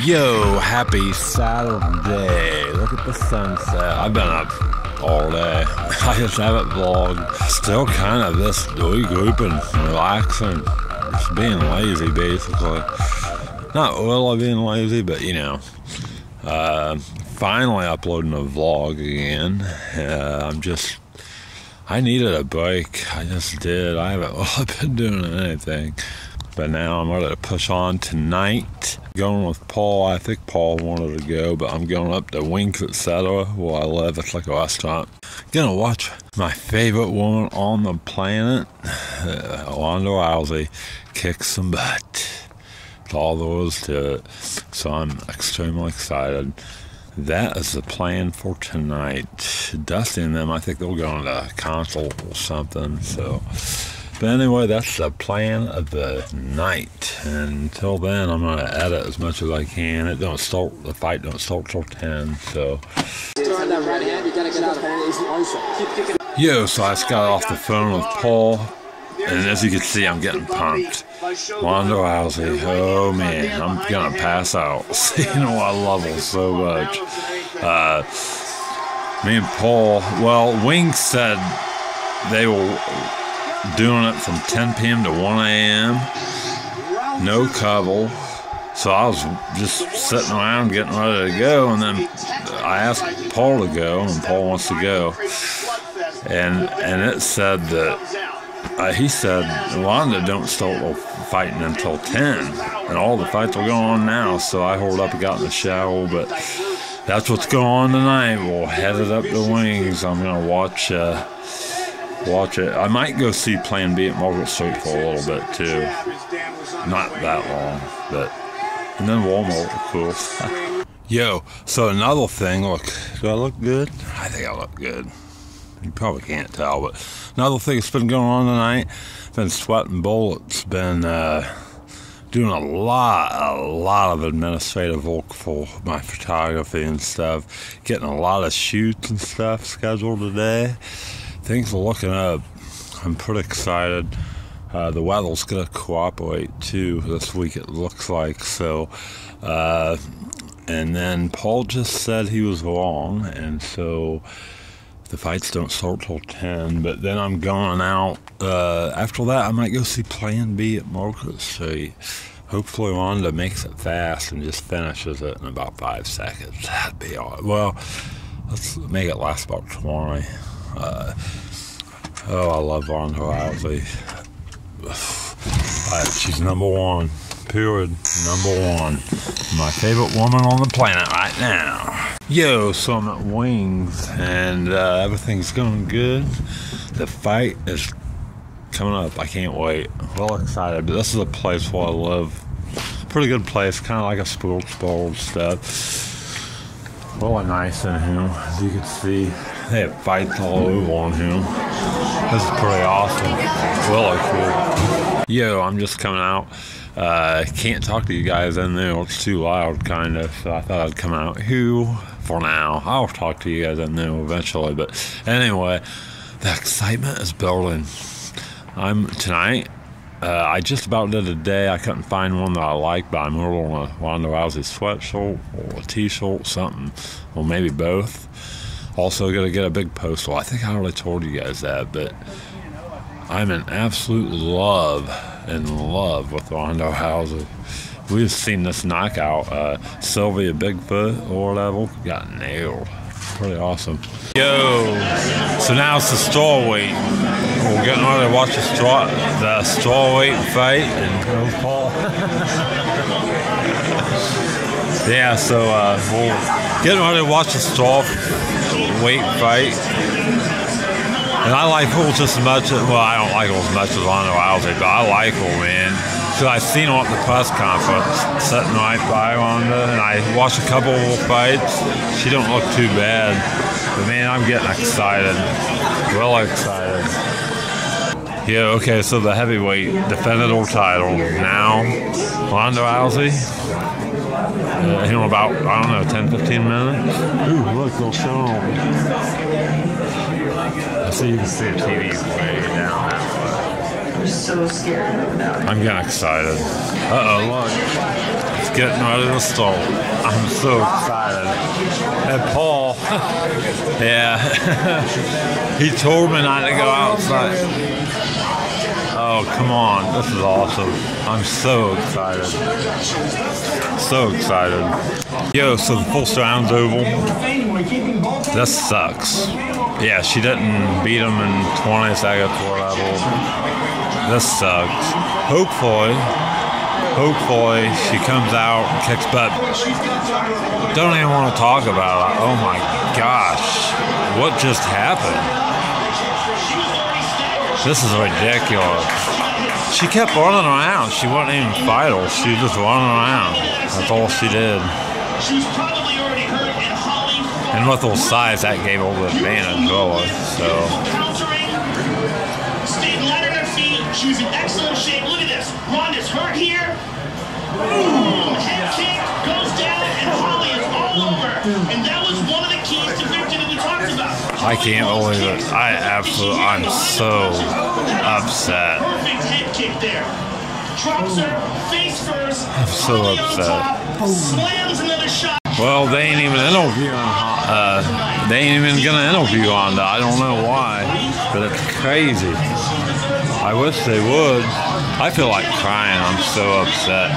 Yo, happy Saturday. Look at the sunset. I've been up all day. I just haven't vlogged. Still kind of this regrouping, relaxing, just being lazy basically. Not really being lazy, but you know. Finally uploading a vlog again. I needed a break. I just did. I haven't really been doing anything. But now I'm ready to push on tonight. Going with Paul. I think Paul wanted to go, but I'm going up to Wings, etc. where I live. It's like a restaurant. Gonna watch my favorite woman on the planet, Ronda Rousey, kick some butt. That's all there is to it. So I'm extremely excited. That is the plan for tonight. Dusty and them, I think they'll go on a console or something, so. But anyway, that's the plan of the night. And until then, I'm gonna edit as much as I can. The fight don't start till 10, so. Yo, so I just got off the phone with Paul, and as you can see, I'm getting pumped. Ronda Rousey, oh man, I'm gonna pass out. You know, I love her so much. Me and Paul, well, Wings said they will doing it from 10 p.m. to 1 a.m. No cover. So I was just sitting around getting ready to go, and then I asked Paul to go, and Paul wants to go. And it said that, he said, Ronda don't start fighting until 10, and all the fights are going on now, so I hold up and got in the shower, but that's what's going on tonight. We'll head it up to Wings. I'm going to watch it. I might go see Plan B at Morgan Street for a little bit too. Not that long, but and then Walmart, of course. Yo, so another thing. Look, do I look good? I think I look good. You probably can't tell, but another thing that's been going on tonight. Been sweating bullets. Been doing a lot of administrative work for my photography and stuff. Getting a lot of shoots and stuff scheduled today. Things are looking up. I'm pretty excited. The weather's going to cooperate too this week, it looks like. So, and then Paul just said he was wrong, and so the fights don't start till 10. But then I'm going out. After that, I might go see Plan B at Marcus. So hopefully Ronda makes it fast and just finishes it in about 5 seconds. That'd be all right. Well, let's make it last about tomorrow. Oh, I love Ronda Rousey. She's number one. Period. Number one. My favorite woman on the planet right now. Yo, so I'm at Wings, and everything's going good. The fight is coming up. I can't wait. Well excited. But this is a place where I live. Pretty good place. Kind of like a sports bar and stuff. Really nice in here. As you can see, they have fights all over on here. This is pretty awesome. Really cool. Yo, I'm just coming out. Can't talk to you guys in there. It's too loud, kind of. So I thought I'd come out here for now. I'll talk to you guys in there eventually. But anyway, the excitement is building. Tonight, I just about did a day. I couldn't find one that I liked, but I'm ordering a Ronda Rousey sweatshirt or a t-shirt, something, or maybe both. Also gonna get a big postal. I think I already told you guys that, but I'm in absolute love with Ronda Rousey. We've seen this knockout. Sylvia Bigfoot or whatever got nailed. Pretty awesome. Yo, so now it's the straw weight. We're getting ready to watch the straw weight fight and Paul. Yeah, so we're getting ready to watch the straw weight fight. And I like her just as much as, well, I don't like her as much as Ronda Rousey, but I like her, man. So I seen her at the press conference, sitting right by Ronda, and I watched a couple of fights. She don't look too bad, but man, I'm getting excited, really excited. Yeah, okay, so the heavyweight defended her title. Now, Ronda Rousey, in about, I don't know, 10, 15 minutes. Ooh, look, they'll show her. So you can see the TV way down that way. I'm so scared of that. I'm getting excited. Uh-oh, look. It's getting out of the stall. I'm so excited. And Paul, yeah, he told me not to go outside. Oh, come on. This is awesome. I'm so excited. So excited. Yo, so the full surrounds oval. That sucks. Yeah, she didn't beat him in 20 seconds or level. This sucks. Hopefully she comes out and kicks butt. Don't even want to talk about it. Oh my gosh. What just happened? This is ridiculous. She kept running around. She wasn't even vital. She was just running around. That's all she did. She's probably already hurt and Holly. And with those size, that gave all the advantage, really, so. Stayed light on her feet. She's in excellent shape. Look at this. Ronda's hurt here. Boom! Head kick goes down, and Holly is all over. And that was one of the keys to victory that we talked about. I can't believe it. I'm so upset. Perfect head kick there. Drops her face first. I'm so upset. Slams another shot. Well, they ain't even interviewing. They ain't even gonna interview on that. I don't know why, but it's crazy. I wish they would. I feel like crying. I'm so upset.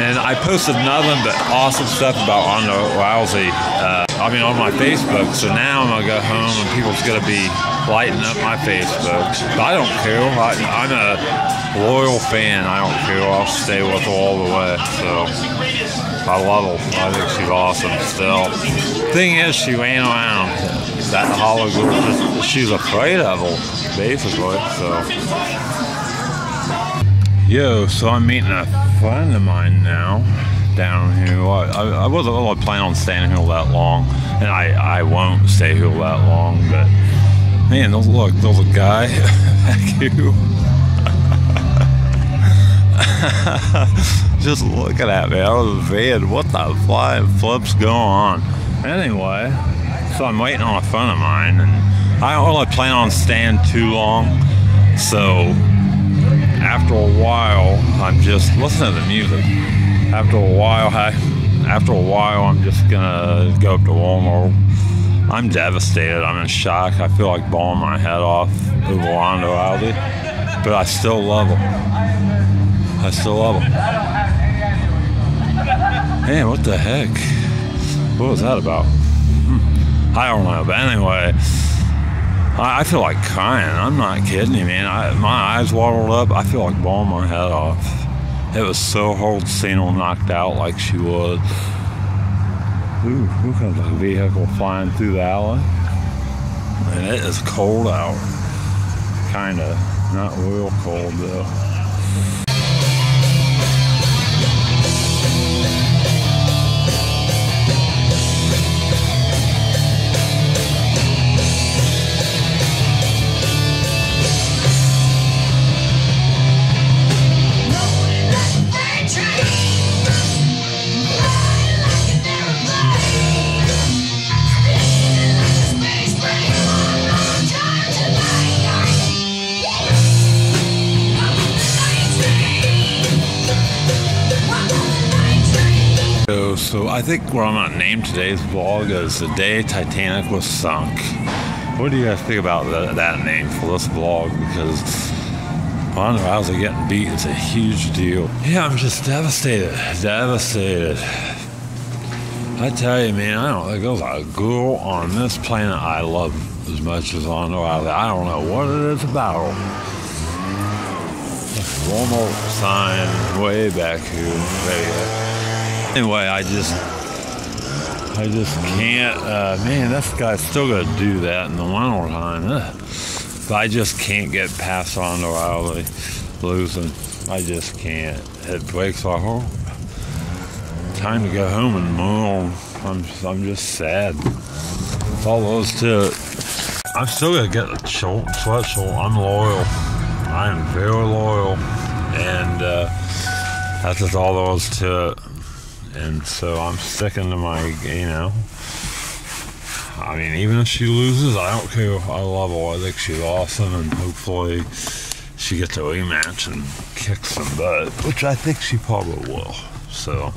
And I posted nothing but awesome stuff about Ronda Rousey. On my Facebook. So now I'm gonna go home and people's gonna be lighting up my Facebook. But I don't care. I'm a loyal fan. I don't care. I'll stay with her all the way. So. I love her. I think she's awesome still. Thing is, she ran around. That Holly girl, she's afraid of her, basically, so. Yo, so I'm meeting a friend of mine now down here. I wasn't really planning on staying here that long, and I won't stay here that long, but man, look, there's a guy back here. Just looking at me out of the bed. What the flying flip's going on? Anyway, so I'm waiting on a friend of mine, and I don't really plan on staying too long. So after a while, I'm just listening to the music. After a while, I'm just gonna go up to Walmart. I'm devastated. I'm in shock. I feel like blowing my head off over Ronda Rousey, but I still love her. I still love them. Man, what the heck? What was that about? I don't know, but anyway, I feel like crying. I'm not kidding you, man. My eyes waddled up. I feel like blowing my head off. It was so hard seeing her knocked out like she was. Ooh, look at the vehicle flying through the alley. And it is cold out. Kinda. Not real cold, though. So I think where I'm going to name today's vlog is The Day Titanic Was Sunk. What do you guys think about that name for this vlog? Because Ronda Rousey getting beat is a huge deal. Yeah, I'm just devastated. Devastated. I tell you, man, I don't think there's a girl on this planet I love as much as Ronda Rousey. I don't know what it is about her. One more sign way back here. There you go. Anyway, I just can't, man, this guy's still going to do that in the winter time. But I just can't get past Ronda Rousey losing. I just can't. It breaks my heart. Time to go home and mourn. I'm just sad. That's all there is to it. I'm still going to get the sweatshirt. I'm loyal. I am very loyal. And that's just all there is to it. And so I'm sticking to my, even if she loses, I don't care. I love her. I think she's awesome, and hopefully she gets a rematch and kicks some butt, which I think she probably will. So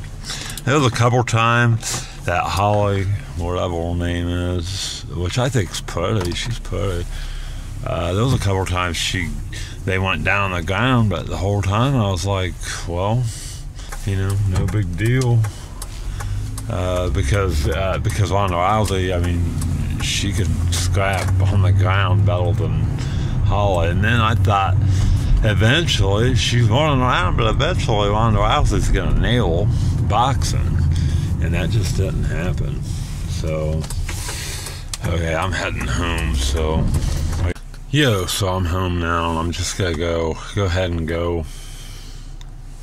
there was a couple times that Holly, whatever her name is, which I think is pretty, she's pretty. There was a couple times they went down the ground, but the whole time I was like, well, you know, no big deal. Because Ronda Rousey, I mean, she could scrap on the ground better than Holly. And then I thought, eventually, she's running around, but eventually Ronda Rousey's going to nail boxing. And that just didn't happen. So, okay, I'm heading home, so... Yo, so I'm home now, and I'm just gonna go ahead and go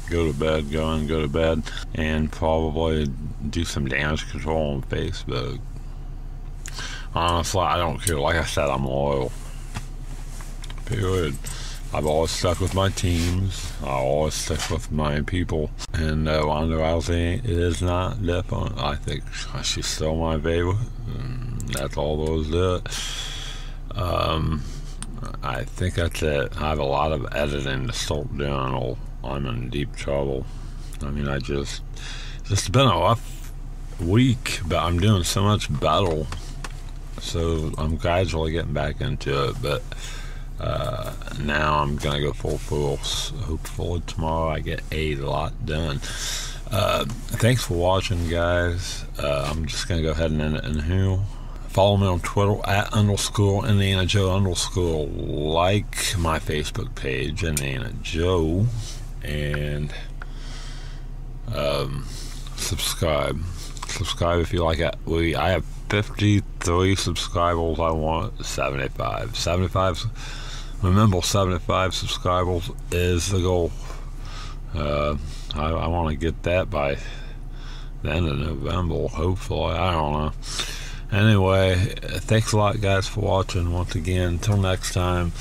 to bed, and probably do some damage control on Facebook. Honestly, I don't care. Like I said, I'm loyal. Period. I've always stuck with my teams. I always stick with my people. And Ronda Rousey is not different. I think she's still my favorite. And that's all there is to it. I think that's it. I have a lot of editing to sort down, or I'm in deep trouble. I mean, it's been a rough week, but I'm doing so much battle, so I'm gradually getting back into it. But now I'm gonna go full force. Hopefully tomorrow I get a lot done. Thanks for watching, guys. I'm just gonna go ahead and end it in here. Follow me on Twitter @_IndianaJoe_. Like my Facebook page, Indiana Joe, and subscribe. Subscribe if you like it. I have 53 subscribers. I want 75. 75. Remember, 75 subscribers is the goal. I want to get that by the end of November, hopefully. I don't know. Anyway, thanks a lot, guys, for watching once again. Until next time.